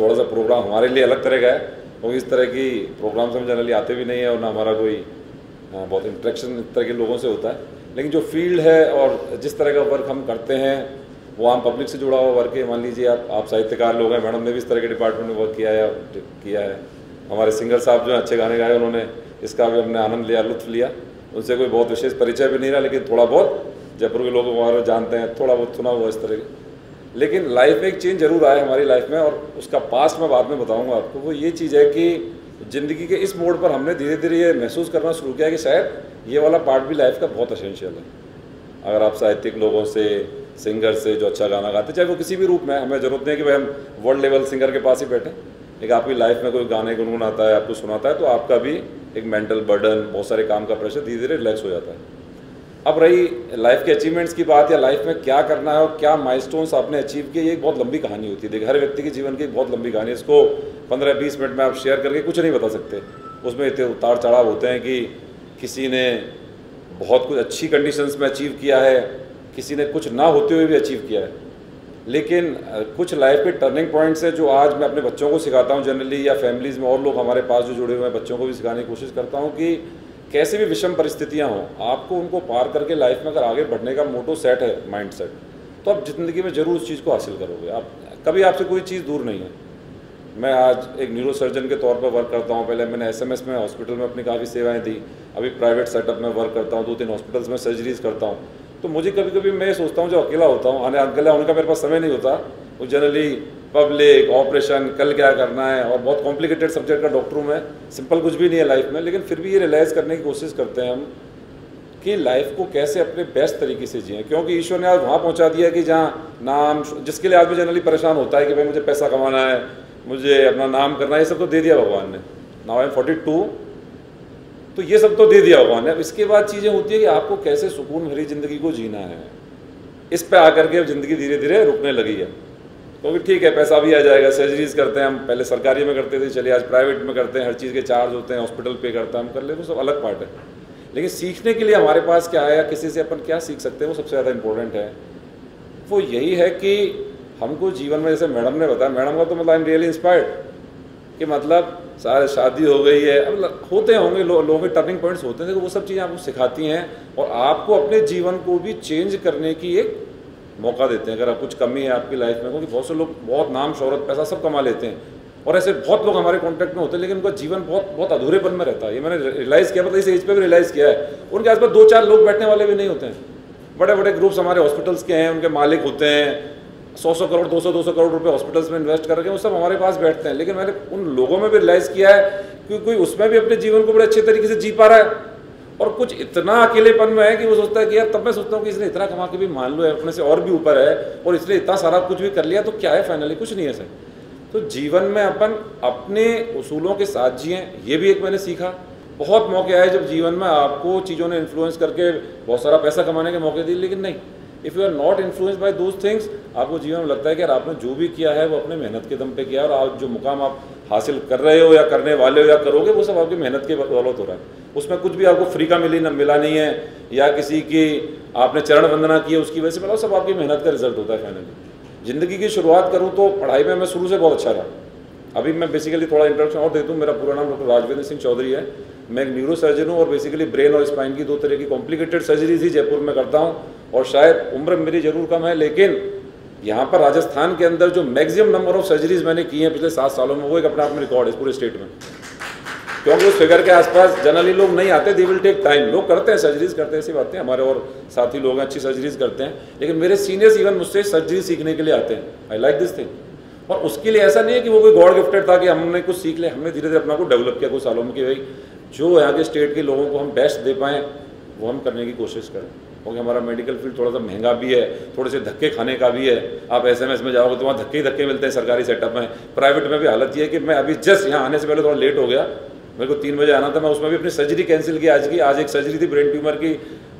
थोड़ा सा प्रोग्राम हमारे लिए अलग तरह का है क्योंकि इस तरह की प्रोग्राम से हम जनरली आते भी नहीं है और ना हमारा कोई बहुत इंट्रैक्शन इस तरह के लोगों से होता है। लेकिन जो फील्ड है और जिस तरह का वर्क हम करते हैं वो आम पब्लिक से जुड़ा हुआ वर्क है। मान लीजिए आप साहित्यकार लोग हैं, मैडम ने भी इस तरह के डिपार्टमेंट में वर्क किया है। हमारे सिंगर साहब जो अच्छे गाने गाए उन्होंने इसका भी हमने आनंद लिया, लुत्फ़ लिया। उनसे कोई बहुत विशेष परिचय भी नहीं रहा, लेकिन थोड़ा बहुत जयपुर के लोग हमारे जानते हैं, थोड़ा बहुत सुना हुआ इस तरह के। लेकिन लाइफ में एक चेंज जरूर आया हमारी लाइफ में और उसका पास्ट मैं बाद में बताऊंगा आपको। वो ये चीज़ है कि ज़िंदगी के इस मोड पर हमने धीरे धीरे ये महसूस करना शुरू किया कि शायद ये वाला पार्ट भी लाइफ का बहुत असेंशियल है। अगर आप साहित्यिक लोगों से, सिंगर से जो अच्छा गाना गाते, चाहे वो किसी भी रूप में, हमें ज़रूरत नहीं कि भाई हम वर्ल्ड लेवल सिंगर के पास ही बैठें। एक आपकी लाइफ में कोई गाने गुनगुनाता है, आपको सुनाता है, तो आपका भी एक मेंटल बर्डन, बहुत सारे काम का प्रेशर धीरे धीरे रिलैक्स हो जाता है। अब रही लाइफ के अचीवमेंट्स की बात या लाइफ में क्या करना है और क्या माइलस्टोन्स आपने अचीव किए, ये एक बहुत लंबी कहानी होती है। देखिए, हर व्यक्ति के जीवन की एक बहुत लंबी कहानी है। इसको 15-20 मिनट में आप शेयर करके कुछ नहीं बता सकते। उसमें इतने उतार चढ़ाव होते हैं कि किसी ने बहुत कुछ अच्छी कंडीशंस में अचीव किया है, किसी ने कुछ ना होते हुए भी अचीव किया है। लेकिन कुछ लाइफ के टर्निंग पॉइंट्स हैं जो आज मैं अपने बच्चों को सिखाता हूँ जनरली, या फैमिलीज़ में और लोग हमारे पास जो जुड़े हुए हैं बच्चों को भी सिखाने की कोशिश करता हूँ कि कैसे भी विषम परिस्थितियाँ हों, आपको उनको पार करके लाइफ में अगर आगे बढ़ने का मोटो सेट है, माइंड सेट, तो आप ज़िंदगी में ज़रूर उस चीज़ को हासिल करोगे। आप कभी, आपसे कोई चीज़ दूर नहीं है। मैं आज एक न्यूरोसर्जन के तौर पर वर्क करता हूँ। पहले मैंने एसएमएस में हॉस्पिटल में अपनी काफ़ी सेवाएँ दी, अभी प्राइवेट सेटअप में वर्क करता हूँ, 2-3 हॉस्पिटल्स में सर्जरीज करता हूँ। तो मुझे कभी कभी, मैं सोचता हूँ जो अकेला होता हूँ, अकेला होने का मेरे पास समय नहीं होता, वो जनरली पब्लिक, ऑपरेशन, कल क्या करना है, और बहुत कॉम्प्लिकेटेड सब्जेक्ट का डॉक्टर हूँ मैं, सिंपल कुछ भी नहीं है लाइफ में। लेकिन फिर भी ये रियलाइज़ करने की कोशिश करते हैं हम कि लाइफ को कैसे अपने बेस्ट तरीके से जिएँ, क्योंकि ईश्वर ने आज वहाँ पहुँचा दिया कि जहाँ नाम, जिसके लिए आदमी जनरली परेशान होता है कि भाई मुझे पैसा कमाना है, मुझे अपना नाम करना है, ये सब तो दे दिया भगवान ने। नाउ आई एम 42, तो ये सब तो दे दिया भगवान ने। अब इसके बाद चीज़ें होती है कि आपको कैसे सुकून भरी ज़िंदगी को जीना है। इस पे आकर के अब ज़िंदगी धीरे धीरे रुकने लगी है, क्योंकि ठीक है पैसा भी आ जाएगा, सर्जरीज करते हैं हम, पहले सरकारी में करते थे, चलिए आज प्राइवेट में करते हैं, हर चीज़ के चार्ज होते हैं, हॉस्पिटल पे करते हैं, हम कर ले, वो सब अलग पार्ट है। लेकिन सीखने के लिए हमारे पास क्या है, किसी से अपन क्या सीख सकते हैं, वो सबसे ज़्यादा इम्पोर्टेंट है। वो यही है कि हमको जीवन में, जैसे मैडम ने बताया, मैडम का तो मतलब आई एम रियली इंस्पायर्ड कि मतलब सारे शादी हो गई है, अब होते होंगे लोगों के टर्निंग पॉइंट्स होते हैं, तो वो सब चीज़ें आपको सिखाती हैं और आपको अपने जीवन को भी चेंज करने की एक मौका देते हैं। अगर आप कुछ कमी है आपकी लाइफ में, क्योंकि बहुत से लोग बहुत नाम, शोहरत, पैसा सब कमा लेते हैं और ऐसे बहुत लोग हमारे कॉन्टैक्ट में होते हैं, लेकिन उनका जीवन बहुत अधूरेपन में रहता है। ये मैंने रियलाइज़ किया, मतलब इस एज पर भी रियलाइज़ किया है। उनके आसपास 2-4 लोग बैठने वाले भी नहीं होते हैं। बड़े बड़े ग्रुप्स हमारे हॉस्पिटल्स के हैं, उनके मालिक होते हैं, 100-100 करोड़, 200-200 करोड़ रुपए हॉस्पिटल्स में इन्वेस्ट करके वो सब हमारे पास बैठते हैं। लेकिन मैंने उन लोगों में भी रियलाइज़ किया है कि कोई उसमें भी अपने जीवन को बड़े अच्छे तरीके से जी पा रहा है और कुछ इतना अकेलेपन में है कि वो सोचता है कि यार, तब मैं सोचता हूँ कि इसने इतना कमा के भी मान लो है, अपने से और भी ऊपर है और इसने इतना सारा कुछ भी कर लिया, तो क्या है, फाइनली कुछ नहीं है सर। तो जीवन में अपन अपने उसूलों के साथ जिएँ, ये भी एक मैंने सीखा। बहुत मौके आए जब जीवन में आपको चीज़ों ने इन्फ्लुएंस करके बहुत सारा पैसा कमाने के मौके दिए, लेकिन नहीं, if you are not influenced by those things, आपको जीवन में लगता है कि यार आपने जो भी किया है वो अपने मेहनत के दम पे किया है और आज जो मुकाम आप हासिल कर रहे हो या करने वाले हो या करोगे, वो सब आपकी मेहनत के बदौलत हो रहा है। उसमें कुछ भी आपको फ्री का मिला नहीं है, या किसी की आपने चरण वंदना की है उसकी वजह से मिला, सब आपकी मेहनत का रिजल्ट होता है। फाइनली ज़िंदगी की शुरुआत करूँ तो पढ़ाई में मैं शुरू से बहुत अच्छा रहा। अभी मैं बेसिकली थोड़ा इंट्रोडक्शन और दे दूँ, मेरा पूरा नाम डॉक्टर राजवेंद्र सिंह चौधरी है, मैं एक न्यूरोसर्जन हूँ और बेसिकली ब्रेन और स्पाइन की 2 तरह की कॉम्प्लिकेटेड सर्जरीज ही जयपुर में करता हूँ। और शायद उम्र मेरी ज़रूर कम है, लेकिन यहाँ पर राजस्थान के अंदर जो मैक्सिमम नंबर ऑफ सर्जरीज मैंने की हैं पिछले 7 सालों में, वो एक अपने आप में रिकॉर्ड है पूरे स्टेट में, क्योंकि उस फिगर के आसपास जनरली लोग नहीं आते। दे विल टेक टाइम, लोग करते हैं सर्जरीज, करते हैं, ऐसी बात है, हमारे और साथी लोग हैं अच्छी सर्जरीज करते हैं, लेकिन मेरे सीनियर्स इवन मुझसे सर्जरी सीखने के लिए आते हैं। I like this thing. और उसके लिए ऐसा नहीं है कि वो कोई गॉड गिफ्टेड था कि हमने कुछ सीख लिया, हमने धीरे धीरे अपना को डेवलप किया कुछ सालों में कि भाई जो यहाँ के स्टेट के लोगों को हम बेस्ट दे पाएँ वो हम करने की कोशिश करें, क्योंकि हमारा मेडिकल फील्ड थोड़ा सा महंगा भी है, थोड़े से धक्के खाने का भी है। आप एसएमएस में जाओगे तो वहाँ धक्के ही धक्के मिलते हैं सरकारी सेटअप में, प्राइवेट में भी। हालत ये है कि मैं अभी जस्ट यहाँ आने से पहले थोड़ा लेट हो गया, मेरे को 3 बजे आना था, मैं उसमें भी अपनी सर्जरी कैंसिल की आज की। आज एक सर्जरी थी ब्रेन ट्यूमर की,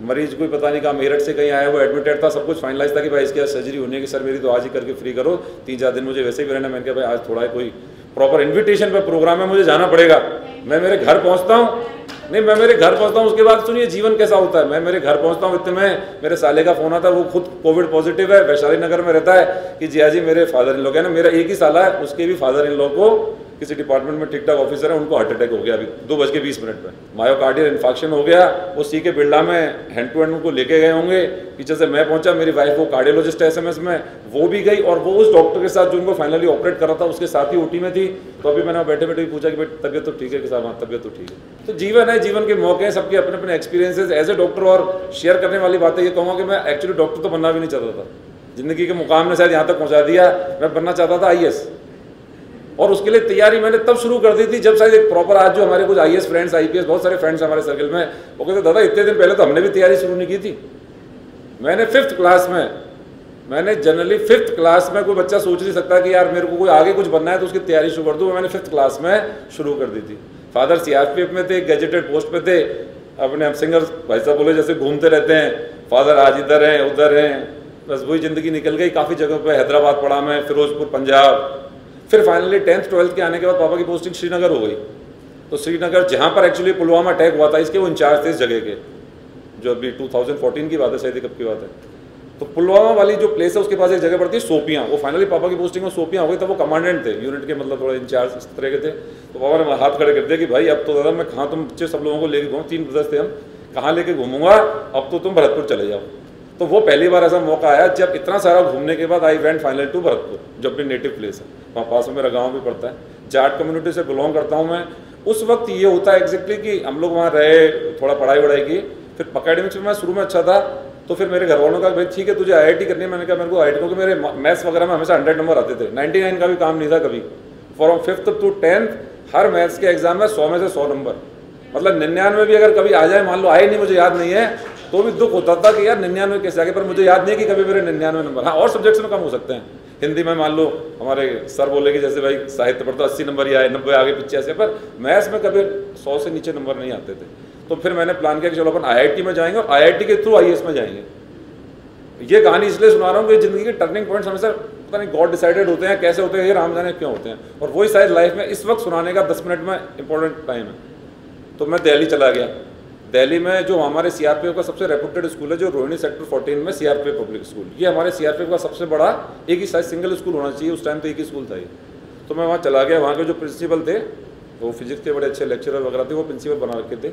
मरीज कोई पता नहीं कहाँ मेरठ से कहीं आया, वो एडमिटेड था, सब कुछ फाइनलाइज था कि भाई इसकी आज सर्जरी होनी है कि सर मेरी तो आज ही करके फ्री करो, 3-4 दिन मुझे वैसे ही रहना। मैंने कहा भाई आज थोड़ा कोई प्रॉपर इन्विटेशन पर प्रोग्राम है, मुझे जाना पड़ेगा। मैं मेरे घर पहुँचता हूँ नहीं, मैं मेरे घर पहुंचता हूँ उसके बाद सुनिए जीवन कैसा होता है। मैं मेरे घर पहुंचता हूँ, इतने में मेरे साले का फ़ोन आता है, वो खुद कोविड पॉजिटिव है, वैशाली नगर में रहता है कि जिया जी मेरे फादर इन लॉ है ना, मेरा एक ही साला है, उसके भी फादर इन लॉ को किसी डिपार्टमेंट में ठीक ठाक ऑफिसर है, उनको हार्ट अटैक हो गया अभी 2:20 में, माइोकार्डियल इन्फेक्शन हो गया। वो सी के बिरला में हैंड टू हैंड उनको लेके गए होंगे, पीछे से मैं पहुंचा, मेरी वाइफ को कार्डियोलॉजिस्ट है एसएमएस में, वो भी गई और वो उस डॉक्टर के साथ जो उनको फाइनली ऑपरेट कर रहा था उसके साथ ही ओटी में थी। तो अभी मैंने बैठे बैठे भी पूछा कि भाई तबियत तो ठीक है कि साहब? हाँ तबियत तो ठीक है। तो जीवन है, जीवन के मौके हैं, सबके अपने अपने एक्सपीरियंसेस एज ए डॉक्टर। और शेयर करने वाली बात है, ये कहूँगा कि मैं एक्चुअली डॉक्टर तो बनना भी नहीं चाहता था, जिंदगी के मुकाम ने शायद यहाँ तक पहुँचा दिया। मैं बनना चाहता था IAS, और उसके लिए तैयारी मैंने तब शुरू कर दी थी जब शायद एक प्रॉपर आज जो हमारे कुछ IAS फ्रेंड्स, IPS बहुत सारे फ्रेंड्स हमारे सर्कल में, वो कहते दादा इतने दिन पहले तो हमने भी तैयारी शुरू नहीं की थी। मैंने 5th क्लास में जनरली 5th क्लास में कोई बच्चा सोच नहीं सकता कि यार मेरे को कोई आगे कुछ बनना है तो उसकी तैयारी शुरू कर दूँ, मैंने 5th क्लास में शुरू कर दी थी। फादर CRPF में थे, गैजेटेड पोस्ट पर थे, अपने हम सिंगर भाई साहब बोले जैसे घूमते रहते हैं, फादर आज इधर हैं उधर हैं, बस वही ज़िंदगी निकल गई। काफ़ी जगह पर हैदराबाद पढ़ा मैं, फिरोजपुर, पंजाब, फिर फाइनली 10th 12th के आने के बाद पापा की पोस्टिंग श्रीनगर हो गई। तो श्रीनगर जहाँ पर एक्चुअली पुलवामा अटैक हुआ था, इसके वो इंचार्ज थे इस जगह के, जो अभी 2014 की बात है शायद, कब की बात है। तो पुलवामा वाली जो प्लेस है उसके पास एक जगह पड़ती है सोपियाँ, वो फाइनली पापा की पोस्टिंग में सोपियाँ हो गई। तब वो कमांडेंट थे यूनिट के, मतलब थोड़ा इंचार्ज इस तरह के थे। तो पापा ने हाथ खड़े कर दिया कि भाई अब तो दादा मैं कहाँ तुम बच्चे सब लोगों को लेके घूमूँ, 3 ब्रदर्स थे हम, कहाँ लेके घूमूंगा, अब तो तुम भरतपुर चले जाओ। तो वो पहली बार ऐसा मौका आया जब इतना सारा घूमने के बाद I went finally to Bharatpur, जो अपनी नेटिव प्लेस है, वहाँ पास में मेरा गांव भी पड़ता है, जाट कम्युनिटी से बिलोंग करता हूँ मैं। उस वक्त ये होता है एग्जैक्टली कि हम लोग वहाँ रहे, थोड़ा पढ़ाई वढ़ाई की, फिर अकेडमिक्स में मैं शुरू में अच्छा था। तो फिर मेरे घर वालों का भाई ठीक है तुझे IIT करनी है, मैंने कहा मेरे को IIT, क्योंकि मेरे मैथ्स वगैरह में हमेशा 100 नंबर आते थे, 99 का भी काम नहीं था कभी। फ्रॉम 5th to 10th हर मैथ्स के एग्जाम में 100 में से 100 नंबर, मतलब 99 भी अगर कभी आ जाए, मान लो आए नहीं, मुझे याद नहीं है, तो भी दुख होता था कि यार 99 कैसे आ गए। पर मुझे याद नहीं कि कभी मेरे 99 नंबर, हाँ और सब्जेक्ट्स में कम हो सकते हैं। हिंदी में मान लो हमारे सर बोले कि जैसे भाई साहित्य पर तो 80 नंबर ही आए, 90 आगे पीछे ऐसे, पर मैथ्स में कभी 100 से नीचे नंबर नहीं आते थे। तो फिर मैंने प्लान किया कि चलो अपन IIT में जाएंगे और IIT के थ्रू IAS में जाएंगे। ये कहानी इसलिए सुना रहा हूँ कि जिंदगी के टर्निंग पॉइंट्स हमेशा पता नहीं गॉड डिसाइडेड होते हैं, कैसे होते हैं ये राम जाने क्यों होते हैं, और वही शायद लाइफ में इस वक्त सुनाने का 10 मिनट में इंपॉर्टेंट टाइम है। तो मैं दिल्ली चला गया। दिल्ली में जो हमारे CRPF का सबसे रेपुटेड स्कूल है, जो रोहिणी सेक्टर 14 में CRPF पब्लिक स्कूल, ये हमारे CRPF का सबसे बड़ा एक ही साइज सिंगल स्कूल होना चाहिए, उस टाइम तो एक ही स्कूल था ये। तो मैं वहाँ चला गया, वहाँ के जो प्रिंसिपल थे वो फिजिक्स के बड़े अच्छे लेक्चरर वगैरह थे, वो प्रिंसिपल बना रखे थे।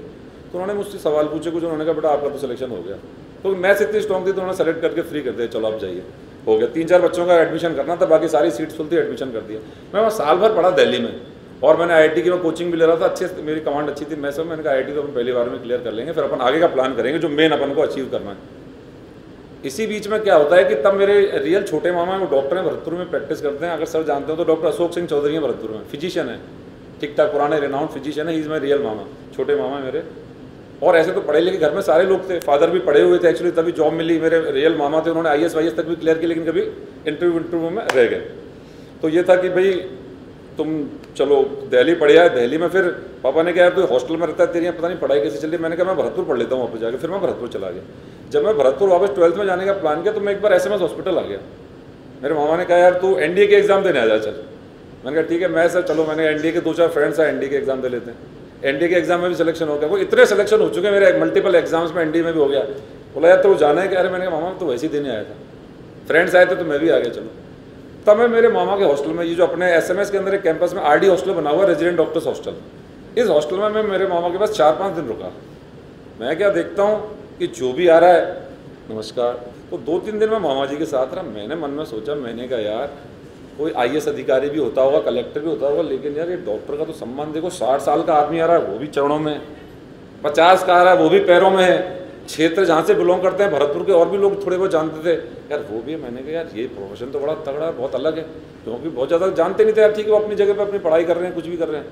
तो उन्होंने मुझसे सवाल पूछे कुछ, उन्होंने कहा बेटा आपका तो सिलेक्शन हो गया। तो मैथ्स इतनी स्ट्रॉन्ग थी तो उन्होंने सेलेक्ट करके फ्री कर दिया, चलो आप जाइए, हो गया। 3-4 बच्चों का एडमिशन करना था, बाकी सारी सीट्स फुल थी, एडमिशन कर दिया। मैं वहाँ साल भर पढ़ा दिल्ली में, और मैंने IIT की मैं कोचिंग भी ले रहा था, अच्छे मेरी कमांड अच्छी थी। मैं सब मैंने कहा IIT तो अपन पहली बार में क्लियर कर लेंगे, फिर अपन आगे का प्लान करेंगे जो मेन अपन को अचीव करना है। इसी बीच में क्या होता है कि तब मेरे रियल छोटे मामा हैं, वो डॉक्टर हैं, भरतपुर में प्रैक्टिस करते हैं। अगर सर जानते हो तो डॉक्टर अशोक सिंह चौधरी हैं, भरतपुर में फिजिशियन है, ठीक ठाक पुराने रेनाउंड फिजिशियन है। इज माई रियल मामा, छोटे मामा मेरे। और ऐसे तो पढ़े लिखे घर में सारे लोग थे, फादर भी पढ़े हुए थे एक्चुअली, तभी जॉब मिली। मेरे रियल मामा थे, उन्होंने IAS तक भी क्लियर किया, लेकिन कभी इंटरव्यू में रह गए। तो ये था कि भाई तुम चलो दिल्ली पढ़े आए। दिल्ली में फिर पापा ने कहा तो हॉस्टल में रहता है, तेरी पता नहीं पढ़ाई कैसे चल रही। मैंने कहा मैं भरतपुर पढ़ लेता हूँ वापस जाकर, फिर मैं भरतपुर चला गया। जब मैं भरतपुर वापस 12th में जाने का प्लान किया तो मैं एक बार SMS हॉस्पिटल आ गया। मेरे मामा ने कहा यार तू NDA के एग्ज़ाम देने आ जा चल। मैंने कहा ठीक है मैं सर, चलो। मैंने NDA के 2-4 फ्रेंड्स आए, NDA के एग्ज़ाम दे लेते हैं। NDA के एग्जाम में भी सिलेक्शन हो गया। वो इतने सिलेक्शन हो चुके मेरे मल्टीपल एग्जाम्स में, NDA में भी हो गया। बोला यार तो जाना है कि अरे मैंने कहा मामा तो वैसे ही देने आया था, फ्रेंड्स आए थे तो मैं भी आ गया चलो। तब मैं मेरे मामा के हॉस्टल में, ये जो अपने SMS के अंदर एक कैंपस में RD हॉस्टल बना हुआ है, रेजिडेंट डॉक्टर्स हॉस्टल, इस हॉस्टल में मैं मेरे मामा के पास 4-5 दिन रुका। मैं क्या देखता हूँ कि जो भी आ रहा है नमस्कार, तो 2-3 दिन मैं मामा जी के साथ रहा। मैंने मन में सोचा, मैंने कहा यार कोई IAS अधिकारी भी होता होगा, कलेक्टर भी होता होगा, लेकिन यार ये डॉक्टर का तो सम्मान देखो, 60 साल का आदमी आ रहा है वो भी चरणों में, 50 का आ रहा है वो भी पैरों में है। क्षेत्र जहाँ से बिलोंग करते हैं भरतपुर के और भी लोग थोड़े बहुत जानते थे यार, वो भी है। मैंने कहा यार ये प्रोफेशन तो बड़ा तगड़ा है, बहुत अलग है, क्योंकि बहुत ज़्यादा जानते नहीं थे यार। ठीक है वो अपनी जगह पे अपनी पढ़ाई कर रहे हैं, कुछ भी कर रहे हैं।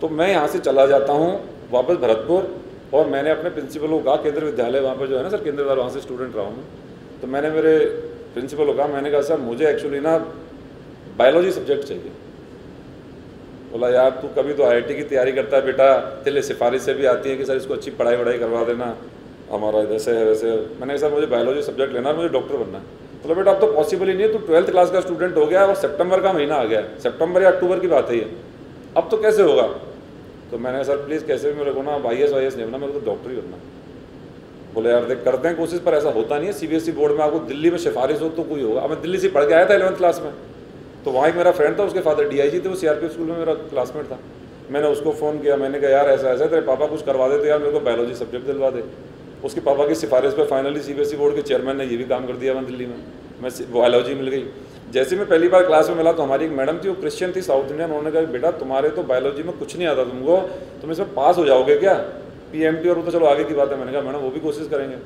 तो मैं यहाँ से चला जाता हूँ वापस भरतपुर, और मैंने अपने प्रिंसिपल को कहा, केंद्रीय विद्यालय वहाँ पर जो है ना सर, केंद्रीय विद्यालय वहाँ से स्टूडेंट रहा हूँ मैं। तो मैंने मेरे प्रिंसिपल को कहा, मैंने कहा सर मुझे एक्चुअली ना बायोलॉजी सब्जेक्ट चाहिए। बोला यार तू कभी तो IIT की तैयारी करता है बेटा, तेरे सिफारिश से भी आती है कि सर इसको अच्छी पढ़ाई वढ़ाई करवा देना, हमारा जैसे है वैसे। मैंने कहा सर मुझे बायोलॉजी सब्जेक्ट लेना है, मुझे डॉक्टर बनना है। बोला बेटा अब तो पॉसिबल ही नहीं है, तू 12th क्लास का स्टूडेंट हो गया और सितंबर का महीना आ गया है, सितंबर या अक्टूबर की बात है ये, अब तो कैसे होगा। तो मैंने सर प्लीज़ कैसे भी मेरे को ना आईएएस नहीं बनना, मेरे को तो डॉक्टर ही बनना। बोले यार देख करते हैं कोशिश पर ऐसा होता नहीं है, सीबीएसई बोर्ड में आपको दिल्ली में सिफारिश हो तो कोई होगा। मैं दिल्ली से पढ़ के आया था 11th क्लास में, तो वहाँ एक मेरा फ्रेंड था, उसके फादर डीआईजी थे, वो सीआरपीएफ स्कूल में मेरा क्लासमेट था। मैंने उसको फ़ोन किया, मैंने कहा यार ऐसा ऐसा तेरे पापा कुछ करवा देते यार, मेरे को बायोलॉजी सब्जेक्ट दिलवा दे। उसके पापा की सिफारिश पर फाइनली सीबीएसई बोर्ड के चेयरमैन ने ये भी काम कर दिया, मैं दिल्ली में मैं बायोलॉजी मिल गई। जैसे मैं पहली बार क्लास में मिला तो हमारी एक मैडम थी, वो क्रिश्चियन थी, साउथ इंडियन। उन्होंने कहा बेटा तुम्हारे तो बायोलॉजी में कुछ नहीं आता, तुमको तुम इसमें पास हो जाओगे क्या, पीएमटी और वो तो चलो आगे की बात है। मैंने कहा मैडम वो भी कोशिश करेंगे।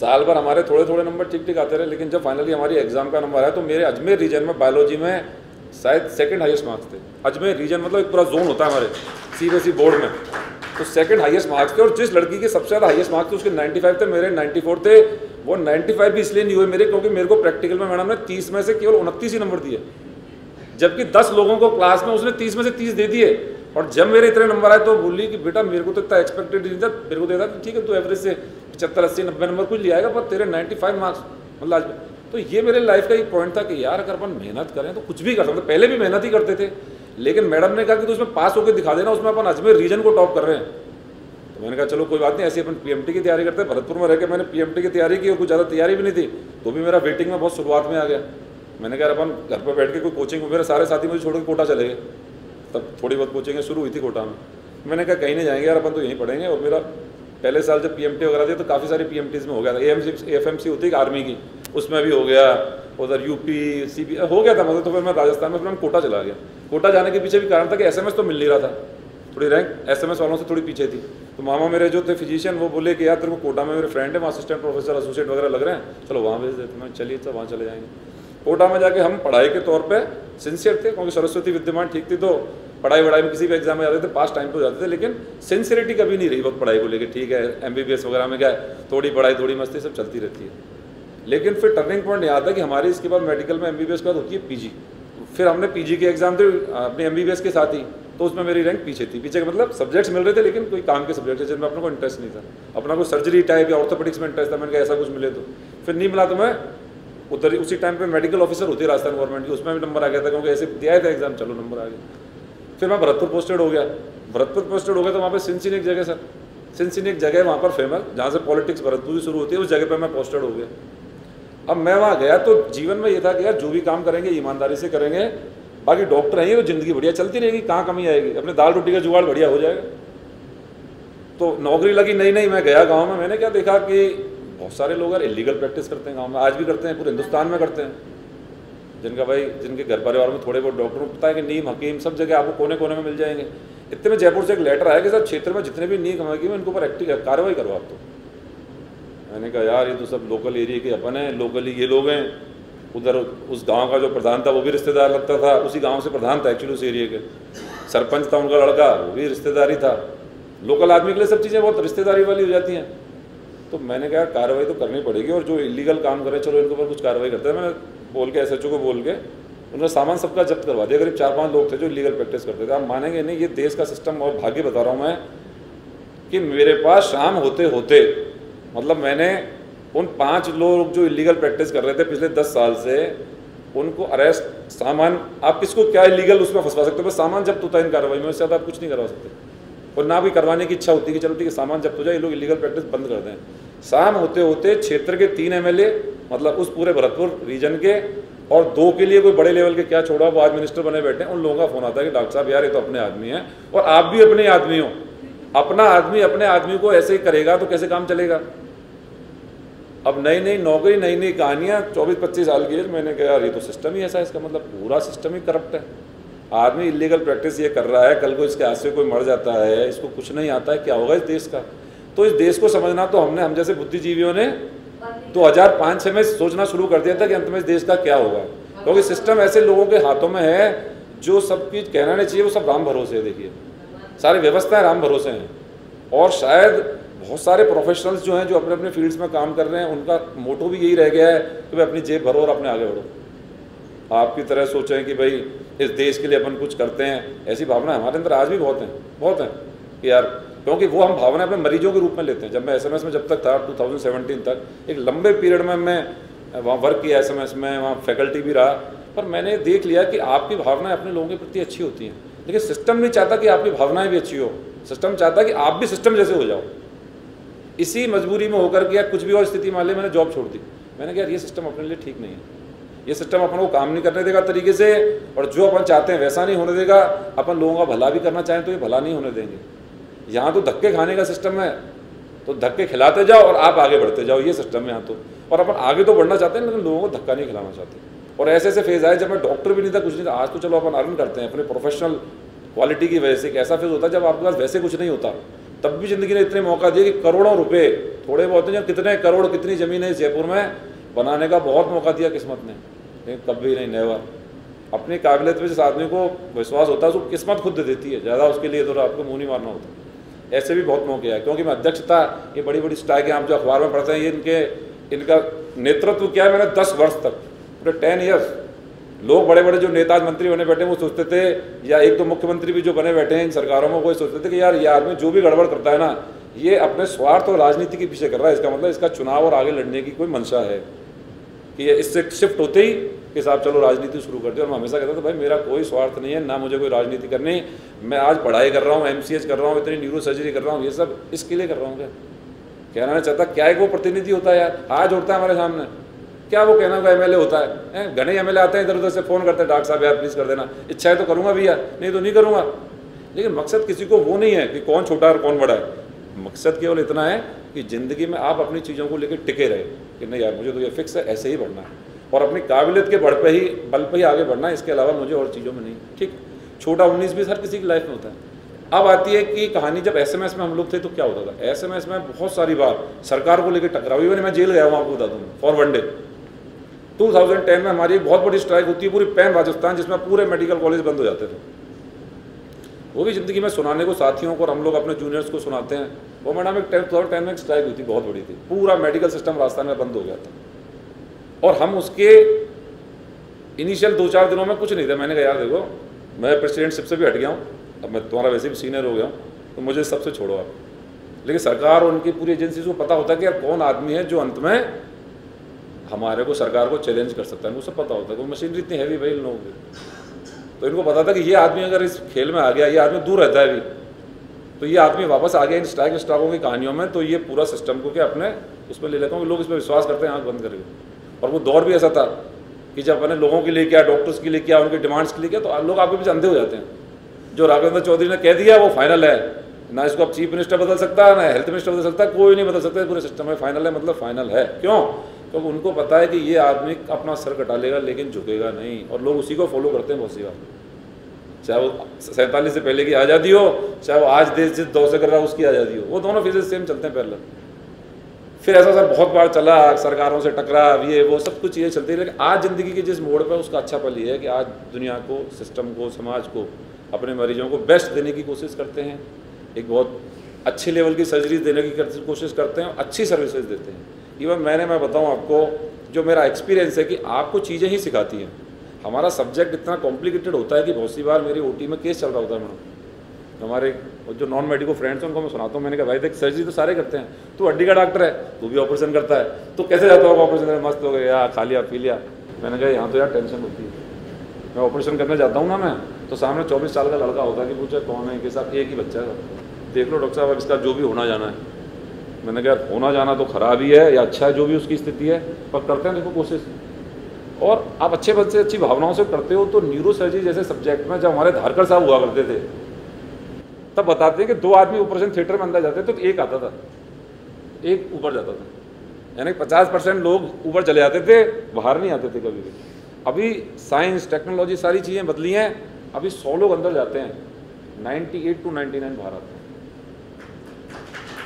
साल भर हमारे थोड़े थोड़े नंबर ठीक ठीक आते रहे, लेकिन जब फाइनली हमारी एग्जाम का नंबर आया तो मेरे अजमेर रीजन में बायोलॉजी में शायद सेकंड हाईएस्ट मार्क्स थे। अजमेर रीजन मतलब एक पूरा जोन होता है हमारे सीबीएसई बोर्ड में, तो सेकंड हाईएस्ट मार्क्स थे। और जिस लड़की के सबसे ज़्यादा हाईएस्ट मार्क्स थे उसके 95 थे, मेरे 94 थे। वो 95 भी इसलिए नहीं हुए मेरे क्योंकि मेरे को प्रैक्टिकल में मैडम ने 30 में से केवल 29 ही नंबर दिए, जबकि 10 लोगों को क्लास में उसने 30 में से 30 दे दिए। और जब मेरे इतने नंबर आए तो बोली कि बेटा मेरे को तो इतना एक्सपेक्टेड नहीं था, मेरे को देता ठीक है तो एवरेज से 75, 80, 90 नंबर कुछ ले आएगा, पर तेरे 95 मार्क्स मतलब। तो ये मेरे लाइफ का एक पॉइंट था कि यार अगर अपन मेहनत करें तो कुछ भी कर सकते। पहले भी मेहनत ही करते थे, लेकिन मैडम ने कहा कि तो उसमें पास होकर दिखा देना, उसमें अपन अजमेर रीजन को टॉप कर रहे हैं। तो मैंने कहा चलो कोई बात नहीं, ऐसे अपन पीएमटी की तैयारी करते हैं। भरतपुर में रह के मैंने पीएमटी की तैयारी की और कुछ ज़्यादा तैयारी भी नहीं थी, तो भी मेरा वेटिंग में बहुत शुरुआत में आ गया। मैंने कहा अपन घर पर बैठ के कोई कोचिंग में, मेरे सारे साथी मुझे छोड़ के कोटा चले गए, तब थोड़ी बहुत कोचिंगें शुरू हुई थी कोटा में। मैंने कहा कहीं नहीं जाएंगे यार, अपन तो यहीं पढ़ेंगे। और मेरा पहले साल जब पीएमटी वगैरह दिया तो काफ़ी सारी पीएमटीज़ में हो गया था। एएफएमसी होती है आर्मी की, उसमें भी हो गया, उधर यूपी सीबी हो गया था मतलब। तो फिर मैं राजस्थान में, फिर मैं कोटा चला गया। कोटा जाने के पीछे भी कारण था कि एसएमएस तो मिल नहीं रहा था, थोड़ी रैंक एसएमएस वालों से थोड़ी पीछे थी। तो मामा मेरे जो थे फिजिशियन, वो बोले कि यार तेरे को कोटा में मेरे फ्रेंड है, वहाँ असिस्टेंट प्रोफेसर एसोसिएट वगैरह लग रहे हैं, चलो वहाँ भेज देते। मैं चलिए तो वहाँ चले जाएँगे। कोटा में जाके हम पढ़ाई के तौर पर सिंसियर थे, क्योंकि सरस्वती विद्यमान ठीक थी, तो पढ़ाई वढ़ाई में किसी भी एग्जाम में जाते थे, पास टाइम पर जाते थे, लेकिन सिंसियरिटी कभी नहीं रही बहुत पढ़ाई को लेकर। ठीक है एमबीबीएस वगैरह में क्या थोड़ी पढ़ाई थोड़ी मस्ती सब चलती रहती है। लेकिन फिर टर्निंग पॉइंट यहाँ आता है कि हमारे इसके बाद मेडिकल में एमबीबीएस के बाद होती है पीजी। फिर हमने पीजी के एग्जाम थे अपने एमबीबीएस के साथ ही, तो उसमें मेरी रैंक पीछे थी। पीछे का मतलब सब्जेक्ट्स मिल रहे थे लेकिन कोई काम के सब्जेक्ट थे जिनमें अपने को इंटरेस्ट नहीं था। अपना कोई सर्जरी टाइप या ऑर्थोपेडिक्स में इंटरेस्ट था। मैंने कहा ऐसा कुछ मिले तो फिर नहीं मिला, तो मैं उधर उसी टाइम पर मेडिकल ऑफिसर होती है राजस्थान गवर्नमेंट की, उसमें भी नंबर आ गया था, क्योंकि ऐसे दिया था एग्जाम, चलो नंबर आ गया। फिर मैं भरतपुर पोस्टेड हो गया। भरतपुर पोस्टेड हो गया तो वहाँ पर सिंसिनी एक जगह, सर सिंसिनी एक जगह है वहाँ पर फेमस, जहाँ से पॉलिटिक्स भरतपुर शुरू होती है, उस जगह पर मैं पोस्टेड हो गया। अब मैं वहाँ गया तो जीवन में ये था कि यार जो भी काम करेंगे ईमानदारी से करेंगे, बाकी डॉक्टर हैं तो जिंदगी बढ़िया चलती रहेगी, कहाँ कमी आएगी, अपने दाल रोटी का जुगाड़ बढ़िया हो जाएगा। तो नौकरी लगी नहीं, मैं गया गाँव में। मैंने क्या देखा कि बहुत सारे लोग यार इलीगल प्रैक्टिस करते हैं गाँव में, आज भी करते हैं, पूरे हिंदुस्तान में करते हैं। जिनका भाई जिनके घर परिवार में थोड़े बहुत डॉक्टरों को पता है कि नीम हकीम सब जगह आपको कोने कोने में मिल जाएंगे। इतने में जयपुर से एक लेटर आया कि सर क्षेत्र में जितने भी नीम हकीम इनके ऊपर एक्टिव कार्रवाई करो आप। तो मैंने कहा यार ये तो सब लोकल एरिया के अपन हैं, लोकली ये लोग हैं। उधर उस गाँव का जो प्रधान था वो भी रिश्तेदार लगता था, उसी गाँव से प्रधान था एक्चुअली उस एरिए के, सरपंच था उनका लड़का, वो भी रिश्तेदारी था। लोकल आदमी के लिए सब चीज़ें बहुत रिश्तेदारी वाली हो जाती हैं। तो मैंने कहा कार्रवाई तो करनी पड़ेगी, और जो इलीगल काम करें चलो इनके ऊपर कुछ कार्रवाई करते हैं। मैंने बोल के एसएचओ को बोल के उन्होंने सामान सबका जब्त करवा दिया। करीब 4-5 लोग थे जो इलीगल प्रैक्टिस करते थे। आप मानेंगे नहीं, ये देश का सिस्टम और भाग्य बता रहा हूँ मैं कि मेरे पास शाम होते होते मतलब मैंने उन 5 लोग जो इलीगल प्रैक्टिस कर रहे थे पिछले 10 साल से, उनको अरेस्ट, सामान, आप किसको क्या इलीगल उसमें फंसवा सकते हो, बस सामान जब्त होता है इन कार्रवाई में, उससे ज़्यादा आप कुछ नहीं करवा सकते। और ना भी करवाने की इच्छा होती कि चलो ठीक है सामान जब्त हो जाए, ये लोग इलीगल प्रैक्टिस बंद कर दें। शाम होते होते क्षेत्र के 3 एमएलए मतलब उस पूरे भरतपुर रीजन के, और 2 के लिए कोई बड़े लेवल के क्या छोड़ा वो आज मिनिस्टर बने बैठे हैं, उन लोगों का फ़ोन आता है कि डॉक्टर साहब यार ये तो अपने आदमी हैं और आप भी अपने आदमी हो, अपना आदमी अपने आदमी को ऐसे ही करेगा तो कैसे काम चलेगा। अब नई नई नौकरी, नई नई कहानियाँ, 24-25 साल की एज। मैंने कहा यार ये तो सिस्टम ही ऐसा है, इसका मतलब पूरा सिस्टम ही करप्ट है। आदमी इलीगल प्रैक्टिस ये कर रहा है, कल को इसके हाथ से कोई मर जाता है, इसको कुछ नहीं आता है, क्या होगा इस देश का। तो इस देश को समझना तो हमने, हम जैसे बुद्धिजीवियों ने 2005-06 में सोचना शुरू कर दिया था कि अंत में इस देश का क्या होगा, क्योंकि सिस्टम ऐसे लोगों के हाथों में है जो सब चीज़ कहना नहीं चाहिए, वो सब राम भरोसे है। देखिए सारी व्यवस्थाएँ राम भरोसे हैं, और शायद बहुत सारे प्रोफेशनल्स जो हैं जो अपने अपने फील्ड्स में काम कर रहे हैं, उनका मोटो भी यही रह गया है कि भाई अपनी जेब भरो और अपने आगे बढ़ो। आपकी तरह सोचें कि भाई इस देश के लिए अपन कुछ करते हैं, ऐसी भावना हमारे अंदर आज भी बहुत हैं कि यार, क्योंकि वो हम भावना अपने मरीजों के रूप में लेते हैं। जब मैं एसएमएस में जब तक था 2017 तक एक लंबे पीरियड में मैं वहाँ वर्क किया एसएमएस में, वहाँ फैकल्टी भी रहा, पर मैंने देख लिया कि आपकी भावनाएं अपने लोगों के प्रति अच्छी होती हैं। लेकिन सिस्टम नहीं चाहता कि आपकी भावनाएं भी अच्छी हो, सिस्टम चाहता कि आप भी सिस्टम जैसे हो जाओ। इसी मजबूरी में होकर के यार कुछ भी और स्थिति मान ली, मैंने जॉब छोड़ दी, मैंने कहा यार ये सिस्टम अपने लिए ठीक नहीं है, ये सिस्टम अपन को काम नहीं करने देगा तरीके से, और जो अपन चाहते हैं वैसा नहीं होने देगा, अपन लोगों का भला भी करना चाहें तो ये भला नहीं होने देंगे। यहाँ तो धक्के खाने का सिस्टम है, तो धक्के खिलाते जाओ और आप आगे बढ़ते जाओ, ये सिस्टम है यहाँ तो। और अपन आगे तो बढ़ना चाहते हैं लेकिन लोगों को धक्का नहीं खिलाना चाहते। और ऐसे ऐसे फेज़ आए जब मैं डॉक्टर भी नहीं था, कुछ नहीं था, आज तो चलो अपन अर्न करते हैं अपने प्रोफेशनल क्वालिटी की वजह से। एक ऐसा फेज़ होता है जब आपके पास वैसे कुछ नहीं होता, तब भी ज़िंदगी ने इतने मौका दिए कि करोड़ों रुपए, थोड़े बहुत नहीं, कितने करोड़ कितनी ज़मीन है जयपुर में बनाने का बहुत मौका दिया किस्मत ने, लेकिन कभी नहीं, नेवर। अपनी काबिलियत में जिस आदमी को विश्वास होता है उसको किस्मत खुद दे देती है, ज़्यादा उसके लिए तो आपको मुँह नहीं मारना होता। ऐसे भी बहुत मौके आए, क्योंकि मैं अध्यक्ष था, ये बड़ी बड़ी स्टाइल के आप जो अखबार में पढ़ते हैं, ये इनका नेतृत्व किया है मैंने 10 वर्ष तक, पूरे 10 ईयर्स। लोग बड़े बड़े जो नेता मंत्री बने बैठे हैं वो सोचते थे, या एक तो मुख्यमंत्री भी जो बने बैठे हैं इन सरकारों में, वो सोचते थे कि यार ये आदमी जो भी गड़बड़ करता है ना, ये अपने स्वार्थ और राजनीति के पीछे कर रहा है, इसका मतलब इसका चुनाव और आगे लड़ने की कोई मंशा है कि ये इससे शिफ्ट होते ही कि साहब चलो राजनीति शुरू कर दे। और मैं हमेशा कहता था भाई मेरा कोई स्वार्थ नहीं है, ना मुझे कोई राजनीति करनी, मैं आज पढ़ाई कर रहा हूँ, MCA कर रहा हूँ, इतनी न्यूरोसर्जरी कर रहा हूँ, ये सब इसके लिए कर रहा हूँ। क्या कहना नहीं चाहता, क्या एक वो प्रतिनिधि होता है यार, आज होता है हमारे सामने, क्या वो कहना का MLA होता है? घने MLA आते हैं इधर उधर से, फ़ोन करते हैं डॉक्टर साहब यार प्लीज़ कर देना, इच्छा है तो करूँगा भैया, नहीं तो नहीं करूँगा। लेकिन मकसद किसी को वो नहीं है कि कौन छोटा और कौन बड़ा है, मकसद केवल इतना है कि ज़िंदगी में आप अपनी चीज़ों को लेकर टिके रहे कि नहीं यार मुझे तो ये फिक्स है, ऐसे ही बढ़ना है, और अपनी काबिलियत के बल पर ही आगे बढ़ना है, इसके अलावा मुझे और चीज़ों में नहीं। ठीक, छोटा 19-20 हर किसी की लाइफ में होता है। अब आती है कि कहानी जब एसएमएस में हम लोग थे तो क्या होता था। एसएमएस में बहुत सारी बार सरकार को लेकर टकराव हुई, मैं जेल गया हूँ आपको बता दूँ फॉर 1 डे। 2010 में हमारी एक बहुत बड़ी स्ट्राइक होती है पूरी पैन राजस्थान, जिसमें पूरे मेडिकल कॉलेज बंद हो जाते थे। वो भी ज़िंदगी में सुनाने को साथियों को, और हम लोग अपने जूनियर्स को सुनाते हैं। वो मैडम एक 2010 में एक स्ट्राइक हुई थी, बहुत बड़ी थी, पूरा मेडिकल सिस्टम राजस्थान में बंद हो गया था। और हम उसके इनिशियल 2-4 दिनों में कुछ नहीं था, मैंने कहा यार देखो मैं प्रेसिडेंटशिप से भी हट गया हूँ, अब मैं तुम्हारा वैसे भी सीनियर हो गया तो मुझे सबसे छोड़ो आप। लेकिन सरकार और उनकी पूरी एजेंसी को पता होता है कि यार कौन आदमी है जो अंत में हमारे को, सरकार को चैलेंज कर सकता है, उनको सब पता होता है। वो मशीनरी इतनी हैवी भाई इन लोगों की, तो इनको पता था कि ये आदमी अगर इस खेल में आ गया, ये आदमी दूर रहता है अभी, तो ये आदमी वापस आ गया इन स्ट्राइकों की कहानियों में, तो ये पूरा सिस्टम को क्या अपने उसमें ले लेता हूँ, लोग इस पर विश्वास करते हैं, आँख बंद करेंगे। और वो दौर भी ऐसा था कि जब अपने लोगों के लिए क्या, डॉक्टर्स के लिए क्या, उनके डिमांड्स के लिए क्या, तो लोग आपके पीछे अंधे हो जाते हैं। जो राजवेंद्र चौधरी ने कह दिया वो फाइनल है, ना इसको अब चीफ मिनिस्टर बदल सकता, ना हेल्थ मिनिस्टर बदल सकता, कोई नहीं बदल सकता, पूरे सिस्टम में फाइनल है, मतलब फाइनल है। क्यों? क्योंकि उनको पता है कि ये आदमी अपना सर कटा लेगा लेकिन झुकेगा नहीं, और लोग उसी को फॉलो करते हैं बहुत सी बात, चाहे वो 47 से पहले की आज़ादी हो, चाहे वो आज देश जिस दौर से कर रहा है उसकी आज़ादी हो, वो दोनों फेजेस सेम चलते हैं पैरेलल। फिर ऐसा सर बहुत बार चला, सरकारों से टकराव, ये वो सब कुछ ये चलती है। लेकिन आज ज़िंदगी के जिस मोड़ पर, उसका अच्छा पल ये है कि आज दुनिया को, सिस्टम को, समाज को, अपने मरीजों को बेस्ट देने की कोशिश करते हैं, एक बहुत अच्छे लेवल की सर्जरी देने की कोशिश करते हैं, अच्छी सर्विसेज देते हैं। इवन मैं बताऊं आपको जो मेरा एक्सपीरियंस है कि आपको चीज़ें ही सिखाती हैं। हमारा सब्जेक्ट इतना कॉम्प्लिकेटेड होता है कि बहुत सी बार मेरी OT में केस चल रहा होता है मैडम, हमारे जो नॉन मेडिकल फ्रेंड्स हैं उनको मैं सुनाता हूँ। मैंने कहा भाई देख सर्जरी तो सारे करते हैं, तू हड्डी का डॉक्टर है, तू भी ऑपरेशन करता है, तो कैसे जाता होगा ऑपरेशन में, मस्त हो गया यार, खा लिया पी लिया। मैंने कहा यहाँ तो यार टेंशन होती है, मैं ऑपरेशन करने जाता हूँ ना मैं, तो सामने 24 साल का लड़का होता है कि पूछा कौन है, कि साहब एक ही बच्चा है, देख लो डॉक्टर साहब इसका जो भी होना जाना है। मैंने कहा होना जाना तो खराब ही है या अच्छा है, जो भी उसकी स्थिति है, पर करते हैं देखो कोशिश। और आप अच्छे बच्चे से अच्छी भावनाओं से करते हो, तो न्यूरोसर्जरी जैसे सब्जेक्ट में जब हमारे धारकर साहब हुआ करते थे, तब बताते हैं कि 2 आदमी ऑपरेशन थिएटर में अंदर जाते तो एक आता था, एक ऊपर जाता था, यानी 50% लोग ऊपर चले जाते थे, बाहर नहीं आते थे कभी भी। अभी साइंस टेक्नोलॉजी सारी चीज़ें बदली हैं, अभी 100 लोग अंदर जाते हैं, 98 to 99 बाहर आते हैं।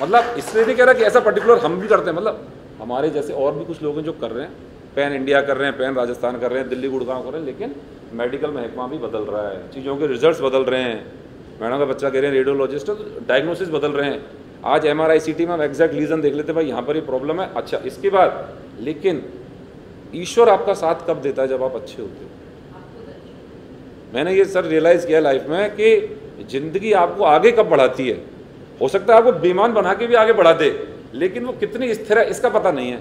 मतलब इसलिए नहीं कह रहा कि ऐसा पर्टिकुलर हम भी करते हैं, मतलब हमारे जैसे और भी कुछ लोग हैं जो कर रहे हैं, पैन इंडिया कर रहे हैं, पैन राजस्थान कर रहे हैं, दिल्ली गुड़गांव कर रहे हैं, लेकिन मेडिकल महकमा भी बदल रहा है, चीज़ों के रिजल्ट बदल रहे हैं। मैडम का बच्चा कह रहे हैं रेडियोलॉजिस्ट है, तो डायग्नोसिस बदल रहे हैं। आज MRI CT में हम एग्जैक्ट रीज़न देख लेते हैं, भाई यहाँ पर ये प्रॉब्लम है, अच्छा इसके बाद। लेकिन ईश्वर आपका साथ कब देता है? जब आप अच्छे होते हो। मैंने ये सर रियलाइज़ किया लाइफ में कि ज़िंदगी आपको आगे कब बढ़ाती है। हो सकता है आपको बेईमान बना के भी आगे बढ़ा दे, लेकिन वो कितनी स्थिर है इसका पता नहीं है।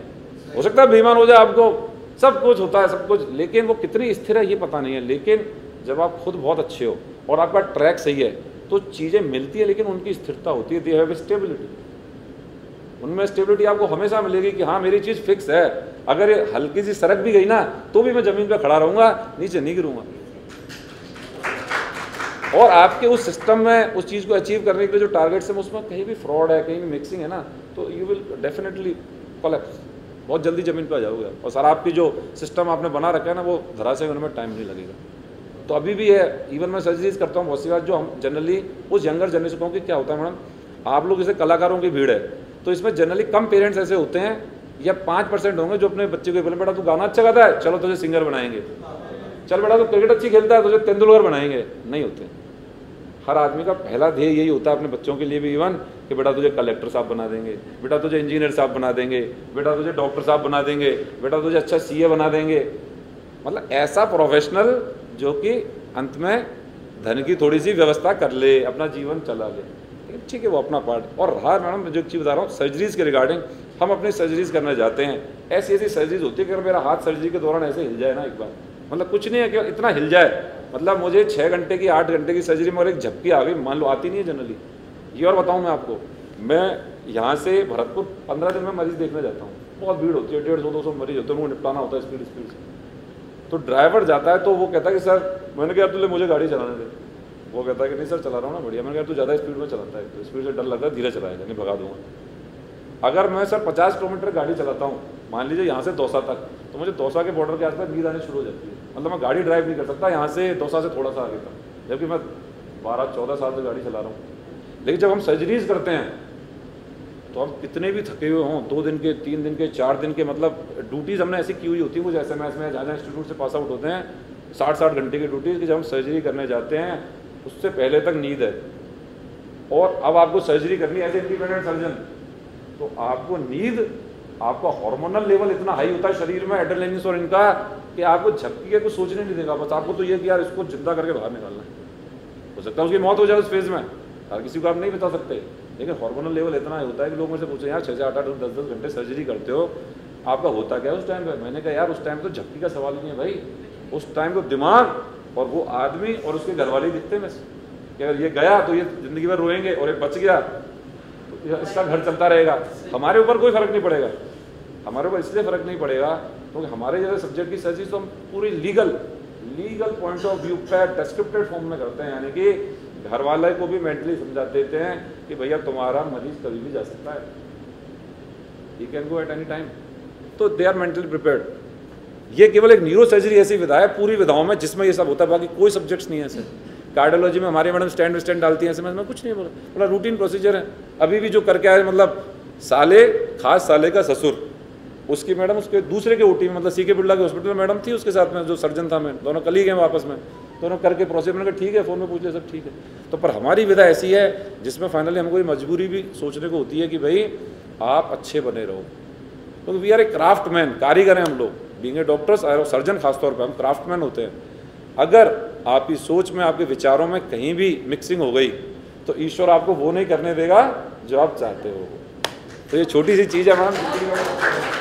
हो सकता है बेईमान हो जाए, आपको सब कुछ होता है सब कुछ, लेकिन वो कितनी स्थिर है ये पता नहीं है। लेकिन जब आप खुद बहुत अच्छे हो, और आपका ट्रैक सही है तो चीज़ें मिलती है, लेकिन उनकी स्थिरता होती है, दे हैव स्टेबिलिटी, उनमें स्टेबिलिटी आपको हमेशा मिलेगी कि हाँ मेरी चीज़ फिक्स है, अगर हल्की सी सरक भी गई ना तो भी मैं ज़मीन पर खड़ा रहूँगा, नीचे नहीं गिरूँगा। और आपके उस सिस्टम में उस चीज़ को अचीव करने के लिए जो टारगेट्स हैं उसमें कहीं भी फ्रॉड है, कहीं भी मिक्सिंग है ना, तो यू विल डेफिनेटली कोलैप्स, बहुत जल्दी ज़मीन पर आ जाओगे और सारा आपकी जो सिस्टम आपने बना रखा है ना वो धराशायी होने में टाइम नहीं लगेगा। तो अभी भी है, इवन मैं सर्जरीज करता हूँ बहुत सी बार, जो हम जनरली उस यंगर जनरेशन को क्या होता है मैडम, आप लोग जैसे कलाकारों की भीड़ है तो इसमें जनरली कम पेरेंट्स ऐसे होते हैं या 5% होंगे जो अपने बच्चे को बोले बेटा तू गाना अच्छा गाता है, चलो तुझे सिंगर बनाएंगे, चल बेटा तू क्रिकेट अच्छी खेलता है, तुझे तेंदुलकर बनाएंगे, नहीं होते। हर आदमी का पहला ध्येय यही होता है अपने बच्चों के लिए भी इवन कि बेटा तुझे कलेक्टर साहब बना देंगे, बेटा तुझे इंजीनियर साहब बना देंगे, बेटा तुझे डॉक्टर साहब बना देंगे, बेटा तुझे अच्छा सीए बना देंगे, मतलब ऐसा प्रोफेशनल जो कि अंत में धन की थोड़ी सी व्यवस्था कर ले, अपना जीवन चला ले, ठीक है वो अपना पार्ट। और हाँ मैडम मैं जो चीज़ बता रहा हूँ सर्जरीज के रिगार्डिंग, हम अपनी सर्जरीज करने जाते हैं, ऐसी ऐसी सर्जरीज होती है कि अगर मेरा हाथ सर्जरी के दौरान ऐसे हिल जाए ना एक बार, मतलब कुछ नहीं है कि इतना हिल जाए, मतलब मुझे 6 घंटे की 8 घंटे की सर्जरी में अगर एक झपकी आ गई मान लो, आती नहीं है जनरली। ये और बताऊँ मैं आपको, मैं यहाँ से भरतपुर 15 दिन में मरीज़ देखने जाता हूँ, बहुत भीड़ होती है, 150-200 मरीज़ होते हैं, उनको निपटाना होता है स्पीड से। तो ड्राइवर जाता है तो वो कहता है कि सर, मैंने कहा तुझे मुझे गाड़ी चलाने दे, वो कहता है कि नहीं सर चला रहा हूँ ना बढ़िया। मैंने कहा तू ज़्यादा स्पीड में चलाता है, तो स्पीड से डर लगता है, धीरे चलाएगा नहीं भगा दूंगा। अगर मैं सर 50 किलोमीटर गाड़ी चलाता हूँ मान लीजिए यहाँ से दौसा तक, तो मुझे दौसा के बॉर्डर के आसपास नींद आनी शुरू हो जाती है, मतलब मैं गाड़ी ड्राइव नहीं कर सकता यहाँ से दौसा से थोड़ा सा आगे तक, जबकि मैं 12-14 साल से गाड़ी चला रहा हूँ। लेकिन जब हम सर्जरीज करते हैं तो हम कितने भी थके हुए हों, 2 दिन के 3 दिन के 4 दिन के, मतलब ड्यूटीज़ हमने ऐसी की हुई होती है, कुछ एसएमएस में जहाँ इंस्टीट्यूट से पास आउट होते हैं 60-60 घंटे की ड्यूटीज़, कि जब हम सर्जरी करने जाते हैं उससे पहले तक नींद है, और अब आपको सर्जरी करनी है एज इंडिपेंडेंट सर्जन, तो आपको नींद, आपका हार्मोनल लेवल इतना हाई होता है शरीर में, एड्रेनालिन और इनका, कि आपको झपकी के कुछ सोचने नहीं देगा, बस आपको तो ये कि यार इसको जिंदा करके बाहर निकालना है, हो सकता है उसकी मौत हो जाए उस फेज में, यार किसी को आप नहीं बता सकते, लेकिन हार्मोनल लेवल इतना होता है कि लोग मुझसे पूछे यार 6-8-10 घंटे सर्जरी करते हो, आपका होता क्या है उस टाइम पर? मैंने कहा यार उस टाइम तो झपकी का सवाल नहीं है भाई, उस टाइम तो दिमाग और वो आदमी और उसके घरवाले दिखते हैं, कि अगर ये गया तो ये ज़िंदगी भर रोएंगे और ये बच गया तो इसका घर चलता रहेगा, हमारे ऊपर कोई फर्क नहीं पड़ेगा। हमारे ऊपर इसलिए फर्क नहीं पड़ेगा क्योंकि हमारे जैसे सब्जेक्ट की सर्जरी तो हम पूरी लीगल पॉइंट ऑफ व्यू पर डिस्क्रिप्टेड फॉर्म में करते हैं, यानी कि घर वाले को भी मेंटली समझा देते हैं कि भैया तुम्हारा मरीज कभी भी जा सकता है, you can go at any time, तो दे आर मेंटली प्रिपेयर्ड। ये केवल एक न्यूरो सर्जरी ऐसी विधा है पूरी विधाओं में जिसमें ये सब होता है, बाकी कोई सब्जेक्ट्स नहीं है ऐसे। कार्डियोलॉजी में हमारे मैडम स्टैंड डालती हैं, एसएमएस में कुछ नहीं बोला, बड़ा रूटीन प्रोसीजर है। अभी भी जो करके आए, मतलब खास साले का ससुर, उसकी मैडम उसके दूसरे के ओटी में, मतलब सीके बिरला के हॉस्पिटल में मैडम थी, उसके साथ में जो सर्जन था, मैं दोनों कलीग हैं आपस में, दोनों करके प्रोसेस मैंने कहा ठीक है, फ़ोन में पूछ लिया सब ठीक है। तो पर हमारी विधा ऐसी है जिसमें फाइनली हमको ये मजबूरी भी सोचने को होती है कि भाई आप अच्छे बने रहो, क्योंकि we are a craft man, कारीगर हैं हम लोग, बींगे डॉक्टर्स और सर्जन खासतौर पर हम क्राफ्टमैन होते हैं। अगर आपकी सोच में, आपके विचारों में कहीं भी मिक्सिंग हो गई तो ईश्वर आपको वो नहीं करने देगा जो आप चाहते हो। तो ये छोटी सी चीज़ है मैम।